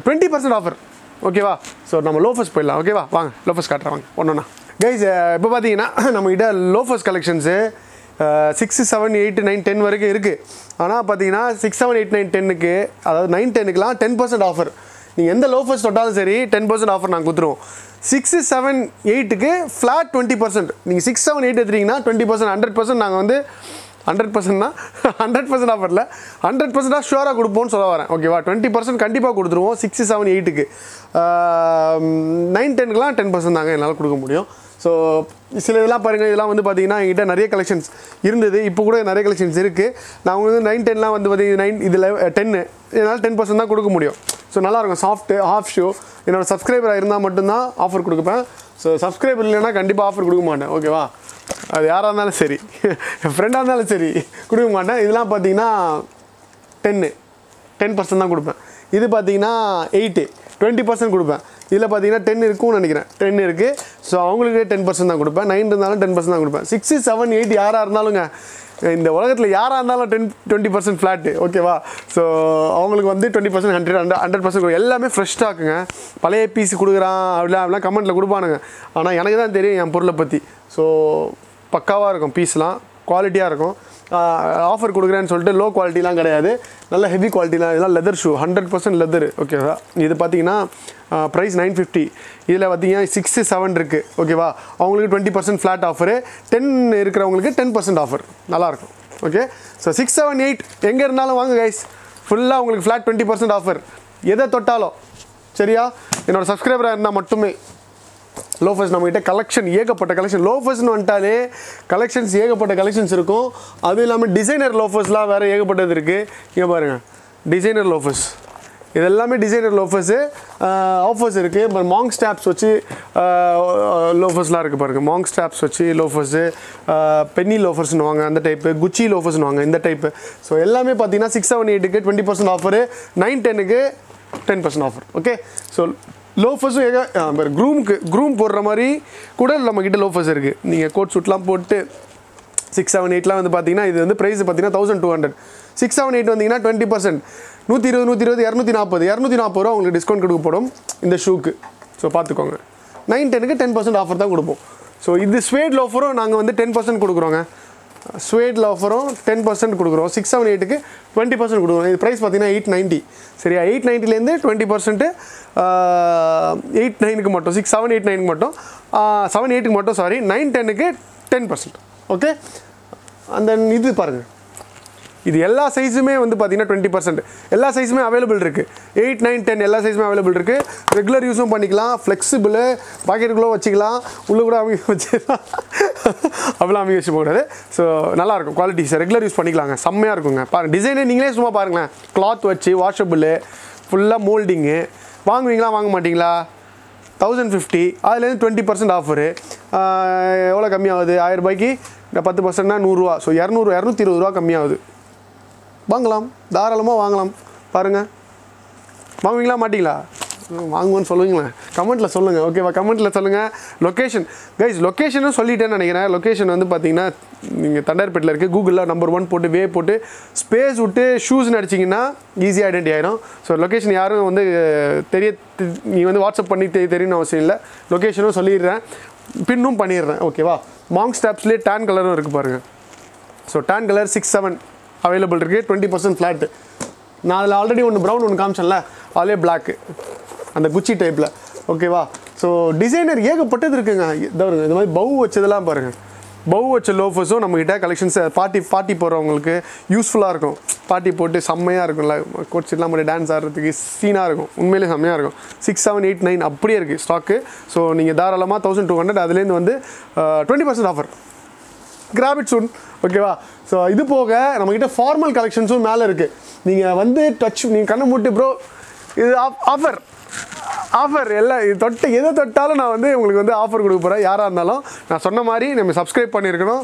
twenty percent ஆஃபர் ஓகேவா சோ நம்ம லோஃபர்ஸ் போய்லாம் ஓகேவா வாங்க லோஃபர்ஸ் காட்ற வாங்க ஒண்ணா गाइस இப்போ பாத்தீங்கன்னா நம்ம கிட்ட loafers collections six seven eight nine ten வரைக்கும் இருக்கு ஆனா பாத்தீங்கன்னா six seven eight nine ten க்கு அதாவது nine ten க்குலாம் ten percent ஆஃபர் நீங்க எந்த லோஃபர்ஸ் தொட்டாலும் சரி ten percent ஆஃபர் நான் குத்துறோம் six seven eight க்கு flat twenty percent. நீங்க six seven eight எடுத்துறீங்கன்னா twenty percent one hundred percent நாங்க வந்து one hundred percent னா one hundred percent ஆஃபர்ல one hundred percent ஆ ஷூரா கொடுப்போம்னு சொல்ல வரேன். ஓகேவா twenty percent கண்டிப்பா கொடுத்துருவோம் six seven eight க்கு. nine ten க்குலாம் ten percent தாங்க என்னால கொடுக்க முடியும். So சில இதெல்லாம் பாருங்க இதெல்லாம் வந்து பாத்தீங்கன்னா என்கிட்ட நிறைய கலெக்ஷன்ஸ் இருந்தது. இப்போ கூட நிறைய கலெக்ஷன்ஸ் இருக்கு. நான் உங்களுக்கு nine ten லாம் வந்து பாத்தீங்க nine இதுல ten என்னால ten percent தான் கொடுக்க முடியும். So நல்லா இருக்கும் சாஃப்ட் half shoe. என்னோட சப்ஸ்கிரைபரா இருந்தா மட்டும் தான் ஆஃபர் கொடுப்பேன். So subscribe இல்லனா கண்டிப்பா ஆஃபர் கொடுக்க மாட்டேன். ஓகேவா அது யாரா இருந்தாலும் சரி ஃப்ரெண்டா இருந்தாலும் சரி கொடுக்க மாட்டேன். இதெல்லாம் பாத்தீங்கன்னா ten ten percent தான் கொடுப்பேன். இது பாத்தீங்கன்னா eight twenty percent கொடுப்பேன். இல்ல பாத்தீங்கன்னா ten இருக்குன்னு நினைக்கிறேன். ten இருக்கு. So அவங்களுக்கு ten percent தான் கொடுப்பேன். nine இருந்தாலும் ten percent தான் கொடுப்பேன். six seven eight யாரா இருந்தாலும்ங்க இந்த உலகத்துல யாரா இருந்தாலும் ten twenty percent flat ஓகேவா. So அவங்களுக்கு வந்து twenty percent one hundred one hundred percent எல்லாமே fresh stockங்க. பழைய பீஸ் குடுக்குறான் அப்படிலாம் அப்படிலாம் கமெண்ட்ல கொடுப்பானுங்க. ஆனா எனக்கு தான் தெரியும் என் பொருளை பத்தி. So பக்காவா இருக்கும் பீஸ்லாம் குவாலிட்டியா இருக்கும். ஆஃபர் கொடுக்குறேன்னு சொல்லிட்டு லோ குவாலிட்டிலாம் கிடையாது. நல்ல ஹெவி குவாலிட்டிலாம் இதெல்லாம் leather shoe one hundred percent leather ஓகேவா. இது பாத்தீங்கன்னா price nine fifty. இதுல பாத்தீங்கன்னா six seven இருக்கு ஓகேவா. உங்களுக்கு twenty percent flat offer ten இருக்குறவங்களுக்கு ten percent ஆஃபர் நல்லா இருக்கும். Okay so six seven eight எங்க இருந்தாலும் வாங்க गाइस. ஃபுல்லா உங்களுக்கு flat twenty percent ஆஃபர் எதை தொட்டாலோ சரியா. என்னோட சப்ஸ்கிரைபரா இருந்தா மட்டுமே லோஃபர்ஸ் நம்மகிட்ட கலெக்ஷன் ஏகப்பட்ட கலெக்ஷன் லோஃபர்ஸ்னு வந்துட்டாலே கலெக்ஷன்ஸ் ஏகப்பட்ட கலெக்ஷன்ஸ் இருக்கும். அது இல்லாமல் டிசைனர் லோஃபர்ஸ்லாம் வேறு ஏகப்பட்டது இருக்குது. இங்கே பாருங்கள் டிசைனர் லோஃபர்ஸ் இது எல்லாமே டிசைனர் லோஃபர்ஸு ஆஃபர்ஸ் இருக்குது. இப்போ மாங்க் ஸ்டாப்ஸ் வச்சு லோஃபர்ஸ்லாம் இருக்குது பாருங்கள். மாங்க் ஸ்டாப்ஸ் வச்சு லோஃபர்ஸு பென்னி லோஃபர்ஸ்னு வாங்க அந்த டைப்பு குச்சி லோஃபர்ஸ்னு வாங்க இந்த டைப்பு. ஸோ எல்லாமே பார்த்தீங்கன்னா சிக்ஸ் செவன் எயிட்டுக்கு டுவெண்ட்டி பர்சன்ட் ஆஃபரு நைன் டென்னுக்கு ten percent offer. Okay so லோஃபர்ஸும் ஏக க்ரூமுக்கு க்ரூம் போடுற மாதிரி கூட நம்மக்கிட்ட லோஃபர்ஸ் இருக்குது. நீங்கள் கோட் சூட்லாம் போட்டு சிக்ஸ் செவன் எயிட்லாம் வந்து பார்த்தீங்கன்னா இது வந்து ப்ரைஸ் பார்த்தீங்கன்னா thousand two hundred six seven eight வந்தீங்கன்னா டுவெண்ட்டி பர்சன்ட் நூற்றி இருபது நூற்றி இருபது இரநூத்தி நாற்பது இரநூத்தி நாற்பது ரூபா உங்களுக்கு டிஸ்கவுண்ட் கொடுக்கப்படும் இந்த ஷூக்கு. ஸோ பார்த்துக்கோங்க நைன் டெனுக்கு டென் பர்சன்ட் ஆஃபர் தான் கொடுப்போம். ஸோ இது ஸ்வேட் லோஃபரும் நாங்கள் வந்து டென் பர்சன்ட் கொடுக்குறோங்க. ஸ்வேட் லோஃபரும் டென் பர்சன்ட் கொடுக்குறோம். சிக்ஸ் செவன் எயிட்டுக்கு டுவெண்ட்டி பர்சன்ட் கொடுக்குறோம். இது ப்ரைஸ் பார்த்தீங்கன்னா எயிட் நைன்ட்டி சரியா. எயிட் நைன்ட்டிலேருந்து டுவெண்ட்டி பர்சன்ட்டு எயிட் நைனுக்கு மட்டும் சிக்ஸ் செவன் எயிட் நைனுக்கு மட்டும் செவன் எயிட்டுக்கு மட்டும் சாரி நைன் டென்னுக்கு டென் பர்சன்ட் ஓகே. அந்த இது பாருங்கள் இது எல்லா சைஸுமே வந்து பார்த்தீங்கன்னா டுவெண்ட்டி பர்சன்ட் எல்லா சைஸுமே அவைலபிள் இருக்குது. எயிட் நைன் டென் எல்லா சைஸுமே அவைலபிள் இருக்குது. ரெகுலர் யூஸும் பண்ணிக்கலாம் ஃப்ளெக்சிபிள் பாக்கெட்டுக்குள்ளே வச்சுக்கலாம் உள்ளே கூட அவங்க வச்சுக்கலாம் அப்படிலாம் அவங்க வச்சு போகக்கூடாது. ஸோ நல்லாயிருக்கும் குவாலிட்டிஸ் ரெகுலர் யூஸ் பண்ணிக்கலாங்க செம்மையாக இருக்குங்க. பாருங்கள் டிசைனே நீங்களே சும்மா பாருங்களேன். கிளாத் வச்சு வாஷபிளு ஃபுல்லாக மோல்டிங்கு வாங்குவீங்களா வாங்க மாட்டிங்களா தௌசண்ட் ஃபிஃப்டி அதுலேருந்து டுவெண்ட்டி பர்சன்ட் ஆஃபரு எவ்வளோ கம்மியாகுது ஆயிரம் ரூபாய்க்கு பத்து பர்சன்ட்னா நூறுரூவா. ஸோ இரநூறு இரநூத்தி இருபது ரூபா கம்மியாகுது வாங்கலாம் தாராளமாக வாங்கலாம். பாருங்கள் வாங்குவீங்களா மாட்டிங்களா வாங்குவோன்னு சொல்லுவீங்களேன் கமெண்ட்டில் சொல்லுங்கள் ஓகேவா. கமெண்ட்டில் சொல்லுங்கள் லொக்கேஷன் கைஸ் லொக்கேஷனும் சொல்லிட்டேன்னு நினைக்கிறேன். லொக்கேஷன் வந்து பார்த்தீங்கன்னா நீங்கள் தண்டர்பேட்டில் இருக்குது. கூகுளில் நம்பர் ஒன் போட்டு வே போட்டு ஸ்பேஸ் விட்டு ஷூஸ்ன்னு அடிச்சிங்கன்னா ஈஸியாக ஐடென்டி ஆகிடும். ஸோ லொக்கேஷன் யாரும் வந்து தெரிய நீங்கள் வந்து வாட்ஸ்அப் பண்ணி தெரிய தெரியும்னு அவசியம் இல்லை. லொக்கேஷனும் சொல்லிடுறேன் பின்னும் பண்ணிடுறேன் ஓகேவா. மாங்க் ஸ்டாப்ஸ்லேயே டேன் கலரும் இருக்குது பாருங்கள். So tan colour six seven available இருக்குது டுவெண்ட்டி பர்சன்ட் ஃப்ளாட்டு. நான் அதில் ஆல்ரெடி ஒன்று ப்ரௌன் ஒன்று காமிச்சேன்ல அதிலே பிளாக்கு அந்த குச்சி டைப்பில் ஓகேவா. ஸோ டிசைனர் ஏகப்பட்டது இருக்குங்க. தவறுங்க இந்த மாதிரி பவு வச்சதெல்லாம் பாருங்கள். பவு வச்ச லோஃபர்ஸும் நம்மக்கிட்ட கலெக்ஷன்ஸ் பார்ட்டி பார்ட்டி போகிறவங்களுக்கு யூஸ்ஃபுல்லாக இருக்கும். பார்ட்டி போட்டு செம்மையாக இருக்கும்ல கோட்ஸ்லாம் போட்டு டான்ஸ் ஆடுறதுக்கு சீனாக இருக்கும். உண்மையிலே செம்மையாக இருக்கும். சிக்ஸ் செவன் எயிட் நைன் அப்படியே இருக்குது ஸ்டாக்கு. ஸோ நீங்கள் தாராளமாக தௌசண்ட் டூ ஹண்ட்ரட் அதுலேருந்து வந்து twenty percent offer grab it soon ஓகேவா. ஸோ இது போக நம்மக்கிட்ட ஃபார்மல் கலெக்ஷன்ஸும் மேலே இருக்குது. நீங்கள் வந்து டச் நீங்கள் கண்ணை மூட்டு ப்ரோ இது ஆஃபர் ஆஃபர் எல்லாம் இது தொட்ட எதை தொட்டாலும் நான் வந்து உங்களுக்கு வந்து ஆஃபர் கொடுக்க போகிறேன். யாராக இருந்தாலும் நான் சொன்ன மாதிரி நம்ம சப்ஸ்கிரைப் பண்ணியிருக்கணும்.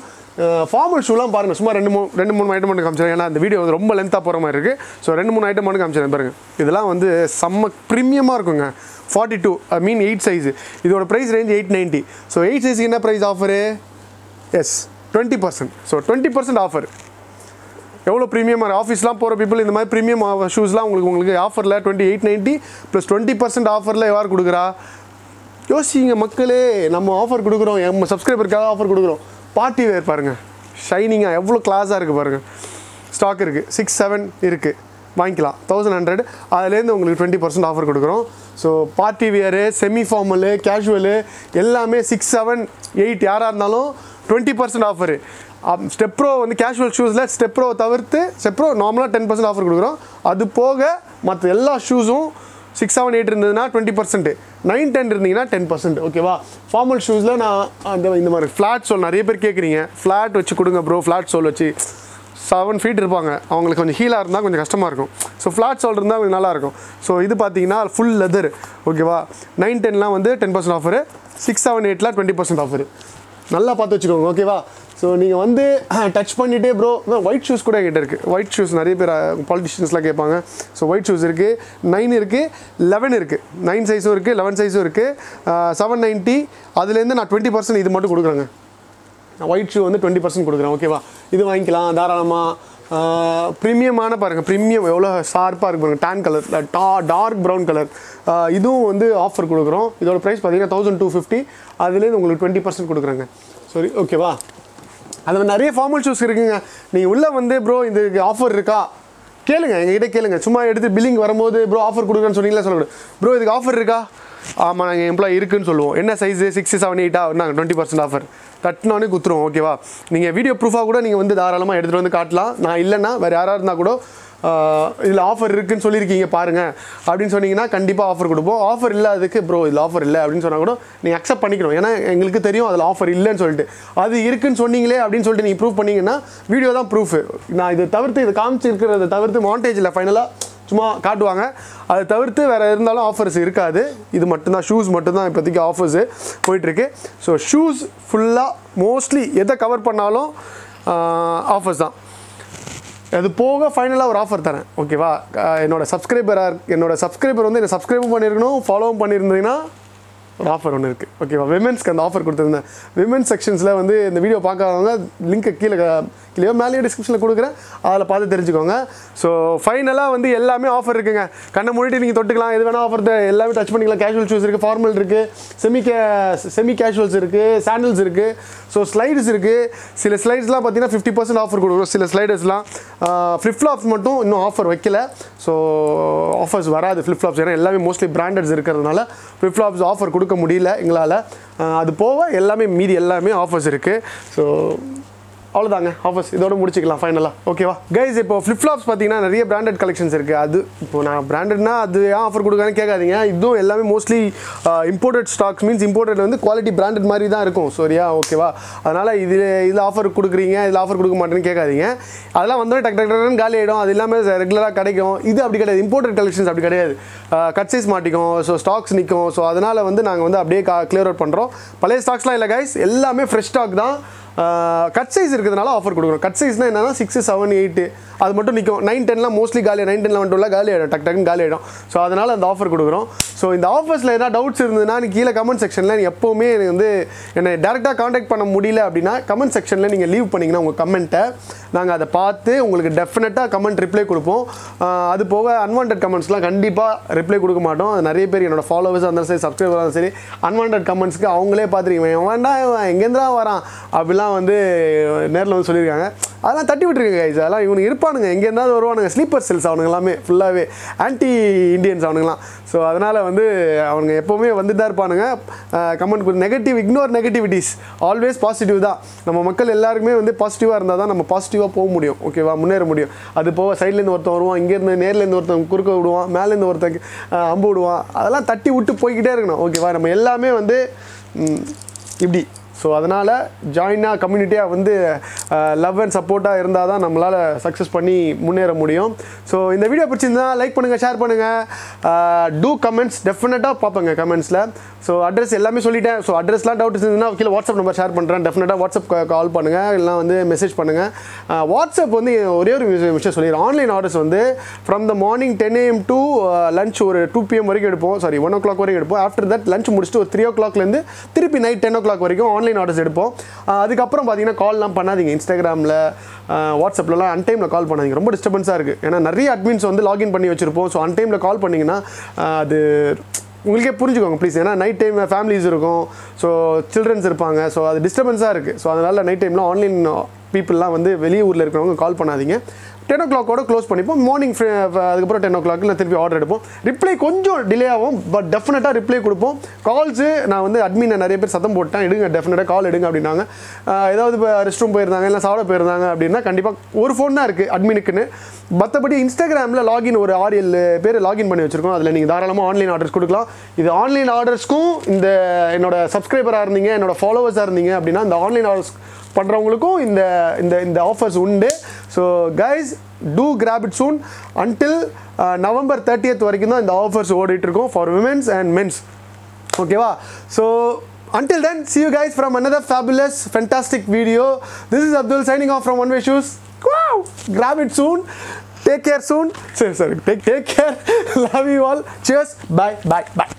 ஃபார்மல் ஷூலாம் பாருங்கள் சும்மா ரெண்டு மூணு ரெண்டு மூணு ஐட்டம் மட்டும் காமிச்சிடுறேன். ஏன்னா அந்த வீடியோ வந்து ரொம்ப லென்த்தாக போகிற மாதிரி இருக்குது. ஸோ ரெண்டு மூணு ஐட்டம் மட்டும் காமிச்சிடுறேன் பாருங்கள். இதெல்லாம் வந்து செம்ம ப்ரீமியமாக இருக்குங்க. Forty two I mean eight size இதோட price range eight ninety. So eight சைஸுக்கு என்ன price offer yes twenty percent. So twenty percent offer எவ்வளோ ப்ரீமியமாக ஆஃபீஸ்லாம் போகிற பீப்புள் இந்த மாதிரி ப்ரீமியம் ஷூஸ்லாம் உங்களுக்கு உங்களுக்கு ஆஃபரில் twenty eight ninety plus twenty percent ஆஃபரில் யார் கொடுக்குறா யோசிங்க மக்களே. நம்ம ஆஃபர் கொடுக்குறோம் நம்ம சப்ஸ்கிரைபருக்காக ஆஃபர் கொடுக்குறோம். பார்ட்டி வேர் பாருங்கள் ஷைனிங்காக எவ்வளோ கிளாஸாக இருக்குது பாருங்கள். ஸ்டாக் இருக்குது சிக்ஸ் செவன் இருக்குது வாங்கிக்கலாம் தௌசண்ட் ஹண்ட்ரட் அதுலேருந்து உங்களுக்கு டுவெண்ட்டி பர்சன்ட் ஆஃபர் கொடுக்குறோம். So party wear, semi formal, casual, ellame six, seven, eight yara irnalum twenty percent offer. Step Pro on the casual shoes, let Step Pro thavirthu Step Pro normally ten percent offer kudukurom. Adu poga matha ella shoes um six, seven, eight irundhadna twenty percent, nine, ten irundhina ten percent. Okay va, formal shoes la na andha indha mari flat sole nariya per kekringa, flat vechi kudunga bro, flat sole vechi seven feet irupanga, avangalukku konjam heel a irundha konjam kashtama irukum. So flat sole irundha konjam nalla irukum. So idu pathina full leather, okay va, nine, ten la vandu ten percent offer, six, seven, eight la twenty percent offer. Nalla paathu vechukonga, okay va. So neenga vandu touch pannite bro, white shoes kuda kitta irukku, white shoes nariya per politicians la kepanga. So white shoes irukku, nine irukku, eleven irukku, nine size irukku, eleven size irukku, seven ninety adile irundha na twenty percent idu mattum kudukranga. Na white shoe vandu twenty percent kudukranga, okay va. Idu vaangikalam dhaaralama. Premium ana paranga, premium evlo sharp a irukku, tan color, dark brown color, idu vandu offer kudukranga. Idoda price pathina twelve fifty, adile ungalku twenty percent kudukranga. Sorry, okay va. That's why there are formal shoes. If you come bro, this offer is there. Tell me, I will tell you. If you come billing, bro, offer is there. Bro, this offer is there. I will tell you, employee is there. What size is six, seven, eight? twenty percent offer. That's why you come. Okay, wow. If you have video proof, you can come and I will tell you. If you have offer, you can tell me. If you have offer, offer is there, bro, this offer is there. You can accept it. You know, you know that offer is there. If you tell me, you prove it. The video is proof. I will tell you, I will tell you, I will tell you, montage la finally. Cuma காட்டுவாங்க அது தவிர்த்து வேற இருந்தாலும் offers இருக்காது. இது மட்டும் தான் shoes மட்டும் தான் இப்போதைக்கு ஆஃபர்ஸ் போயிட்டு இருக்கு. சோ ஷூஸ் ஃபுல்லா மோஸ்ட்லி எதை கவர் பண்ணாலும் ஆஃபர்ஸ் தான். அது போக ஃபைனலா ஒரு ஆஃபர் தரேன். ஓகேவா, என்னோட சப்ஸ்கிரைபரா என்னோட சப்ஸ்கிரைபர் வந்து என்ன சப்ஸ்கிரைப் பண்ணிருக்கணும், ஃபாலோவும் பண்ணிருந்தீங்கன்னா ஒரு ஆஃபர் ஒன்று இருக்குது. ஓகேவா, விமென்ஸ்க்கு அந்த ஆஃபர் கொடுத்துருந்தேன். விமென்ஸ் செக்ஷன்ஸில் வந்து இந்த வீடியோ பார்க்காதவங்க லிங்க்கை கீழே கீழே மேலேயே டிஸ்கிரிப்ஷனில் கொடுக்குறேன், அதில் பார்த்து தெரிஞ்சுக்கோங்க. ஸோ ஃபைனலாக வந்து எல்லாமே ஆஃபர் இருக்குங்க. கண்ணை மூடிட்டு நீங்கள் தொட்டுக்கலாம், எது வேணால் ஆஃபர் தான், எல்லாமே டச் பண்ணிக்கலாம். கேஷுவல் ஷூஸ் இருக்குது, ஃபார்மல் இருக்குது, செமி கே செமி கேஷுவல்ஸ் இருக்குது, சாண்டல்ஸ் இருக்குது, ஸோ ஸ்லைடர்ஸ் இருக்குது. சில ஸ்லைட்ஸ்லாம் பார்த்தீங்கன்னா ஃபிஃப்டி பர்சன்ட் ஆஃபர் கொடுக்குறோம். சில ஸ்லைடர்ஸ்லாம் ஃப்ளிப் ஃப்ளாப்ஸ் மட்டும் இன்னும் ஆஃபர் வைக்கல. ஸோ ஆஃபர்ஸ் வராது ஃப்ளிப் ஃப்ளாப்ஸ், ஏன்னா எல்லாமே மோஸ்ட்லி பிராண்டட்ஸ் இருக்கிறதுனால ஃப்ளிப் ஃப்ளாப்ஸ் ஆஃபர் கொடுக்க முடியல எங்களால். அது போக எல்லாமே மீதி எல்லாமே ஆஃபர்ஸ் இருக்குது. ஸோ அவ்வளோதாங்க, ஆஃபர்ஸ் இதோட முடிச்சுக்கலாம் ஃபைனலாக. ஓகேவா கைஸ், இப்போ ஃப்ளிப் ஃப்ளாப்ஸ் பார்த்தீங்கன்னா நிறைய பிராண்டட் கலெக்ஷன்ஸ் இருக்குது. அது இப்போ நான் பிராண்டட்னா அது ஏன் ஆஃபர் கொடுக்கான்னு கேட்காதீங்க. இதுவும் எல்லாமே mostly imported stocks, means imported வந்து குவாலிட்டி பிராண்டட் மாதிரி தான் இருக்கும். சரியா, ஓகேவா. அதனால் இது இதில் ஆஃபர் கொடுக்குறீங்க, இதில் ஆஃபர் கொடுக்க மாட்டேன்னு கேட்காதீங்க. அதெல்லாம் வந்தோடனே டக் டக் டக்குன்னு காலி ஆகிடும். அது எல்லாமே ரெகுலராக கிடைக்கும். இது அப்படி கிடையாது, இம்போர்ட்டட் கலெக்ஷன்ஸ் அப்படி கிடையாது. கட் சைஸ் மாட்டிக்கும், ஸோ ஸ்டாக்ஸ் நிற்கும். ஸோ அதனால் வந்து நாங்கள் வந்து அப்படியே கிளியர் அவுட் பண்ணுறோம். பழைய ஸ்டாக்ஸ்லாம் இல்லை கைஸ், எல்லாமே ஃப்ரெஷ் ஸ்டாக் தான். கட் சைஸ் இருக்கிறதுனால ஆஃபர் கொடுக்குறோம். கட் சைஸ்னால் என்னென்னா சிக்ஸு, செவன், எயிட்டு அது மட்டும் நிற்கும். நைன் டென்லாம் மோஸ்ட்லி காலி, நைன் டென்லாம் வந்துட்டுலாம் காலி ஆகிடும், டக் டக்குன்னு காலி ஆகிடும். ஸோ அதனால் அந்த ஆஃபர் கொடுக்குறோம். ஸோ இந்த ஆஃபர்ஸில் எதாவது டவுட்ஸ் இருந்ததுன்னா நீ கீழே கமெண்ட் செக்ஷனில் நீ எப்போவுமே எனக்கு வந்து என்னை டேரெக்டாக காண்டாக்ட் பண்ண முடியல அப்படின்னா கமெண்ட் செக்ஷனில் நீங்கள் லீவ் பண்ணிங்கன்னா உங்கள் கமெண்ட்டை நாங்கள் அதை பார்த்து உங்களுக்கு டெஃபினட்டாக கமெண்ட் ரிப்ளை கொடுப்போம். அது போக அன்வான்ட் கமெண்ட்ஸ்லாம் கண்டிப்பாக ரிப்ளை கொடுக்க மாட்டோம். நிறைய பேர் என்னோடய ஃபாலோவர்ஸ் அந்த சரி, சப்ஸ்கிரைபர் அந்த சரி, அன்வான்ட் கமெண்ட்ஸ்க்கு அவங்களே பார்த்துருக்கீங்க, வேண்டா எங்கேருந்தா வரான் அப்படிலாம் வந்து நேரில் வந்து சொல்லியிருக்காங்க. அதெல்லாம் தட்டி விட்டுருக்காங்க கைஸ். அதெல்லாம் இவங்க இருப்பானுங்க, எங்கே இருந்தாலும் வருவானுங்க. ஸ்லீப்பர் செல்ஸ் அவனுங்க, எல்லாமே ஃபுல்லாகவே ஆன்டி இண்டியன்ஸ் அவனுங்களாம். ஸோ அதனால் வந்து அவனுங்க எப்போவுமே வந்துட்டு தான் இருப்பானுங்க. கமெண்ட் கொடுத்து negative, ignore negativities, always positive தான். நம்ம மக்கள் எல்லாருக்குமே வந்து பாசிட்டிவாக இருந்தால் தான் நம்ம பாசிட்டிவாக போக முடியும். ஓகேவா, முன்னேற முடியும். அது போக சைட்லேருந்து ஒருத்தன் வருவான், இங்கேருந்து நேர்லேருந்து ஒருத்தன் குறுக்க விடுவான், மேலேருந்து ஒருத்தன் அம்பு விடுவான். அதெல்லாம் தட்டி விட்டு போய்கிட்டே இருக்கணும். ஓகேவா, நம்ம எல்லாமே வந்து இப்படி. ஸோ அதனால் ஜாயினாக கம்யூனிட்டியாக வந்து லவ் அண்ட் சப்போர்ட்டாக இருந்தால் தான் நம்மளால் சக்ஸஸ் பண்ணி முன்னேற முடியும். ஸோ இந்த வீடியோ பிடிச்சிருந்தா லைக் பண்ணுங்கள், ஷேர் பண்ணுங்கள், டூ கமெண்ட்ஸ் டெஃபினட்டாக பார்ப்பேங்க கமெண்ட்ஸில். ஸோ அட்ரஸ் எல்லாமே சொல்லிட்டேன். ஸோ அட்ரெஸ்லாம் டவுட்ஸ் இருந்ததுன்னா கீழே வாட்ஸ்அப் நம்பர் ஷேர் பண்ணுறேன். டெஃபினட்டாக வாட்ஸ்அப் கால் பண்ணுங்கள், இல்லைனா வந்து மெசேஜ் பண்ணுங்கள். வாட்ஸ்அப் வந்து ஒரே ஒரு விஷயம் சொல்லிடுறேன், ஆன்லைன் ஆர்டர்ஸ் வந்து from the morning ten AM to lunch ஒரு டூ பிஎம் வரைக்கும் எடுப்போம். சாரி ஒன் ஓ கிளாக் வரைக்கும் எடுப்போம். ஆஃப்டர் தட் லன்ச் முடிச்சுட்டு ஒரு த்ரீ ஓ கிளாக்லேருந்து திருப்பி நைட் டென் ஓ கிளாக் வரைக்கும் ஆன்லைன் ஆர்டர்ஸ் எடுப்போம். அதுக்கப்புறம் பார்த்தீங்கன்னா கால்லாம் பண்ணாதீங்க. இன்ஸ்டாகிராமில், வாட்ஸ்அப்லலாம் அன்டைமில் கால் பண்ணாதீங்க, ரொம்ப டிஸ்டர்பன்ஸாக இருக்குது. ஏன்னா நிறைய அட்மின்ஸ் வந்து லாகின் பண்ணி வச்சுருப்போம். ஸோ அன்டைமில் கால் பண்ணிங்கன்னா அது உங்களுக்கே புரிஞ்சுக்கோங்க ப்ளீஸ். ஏன்னா நைட் டைம் ஃபேமிலிஸ் இருக்கும், ஸோ சில்ட்ரன்ஸ் இருப்பாங்க, ஸோ அது டிஸ்டர்பன்ஸாக இருக்குது. ஸோ அதனால் நைட் டைமில் ஆன்லைன் பீப்புளெலாம் வந்து வெளியூரில் இருக்கிறவங்க கால் பண்ணாதீங்க. ten o'clock order close panipom morning ten o'clock la thirupi order edupom reply konjam delay agum but definitely reply kudupom calls na vandu admin na nariya per satham potta edunga definitely call edunga abdinaanga edavadhu restroom poi iranga illa saavada poi iranga abdina kandipa oru phone na irukku admin ku bathabadi instagram la login oru R L per login panni vechirukom adula neenga dhaaralama online orders kudukalam idu online orders ku inda enoda subscriber ah irninga enoda followers ah irninga abdina inda online orders பண்றவங்களுக்கும் இந்த இந்த இந்த offers உண்டு so guys do grab it soon until uh, November thirtieth வரைக்கும் தான் இந்த offers ஓடிட்டு இருக்கும் for women's and men's ஓகேவா so until then see you guys from another fabulous fantastic video this is Abdul signing off from one way shoes wow grab it soon take care soon sorry sorry take, take care love you all cheers bye bye bye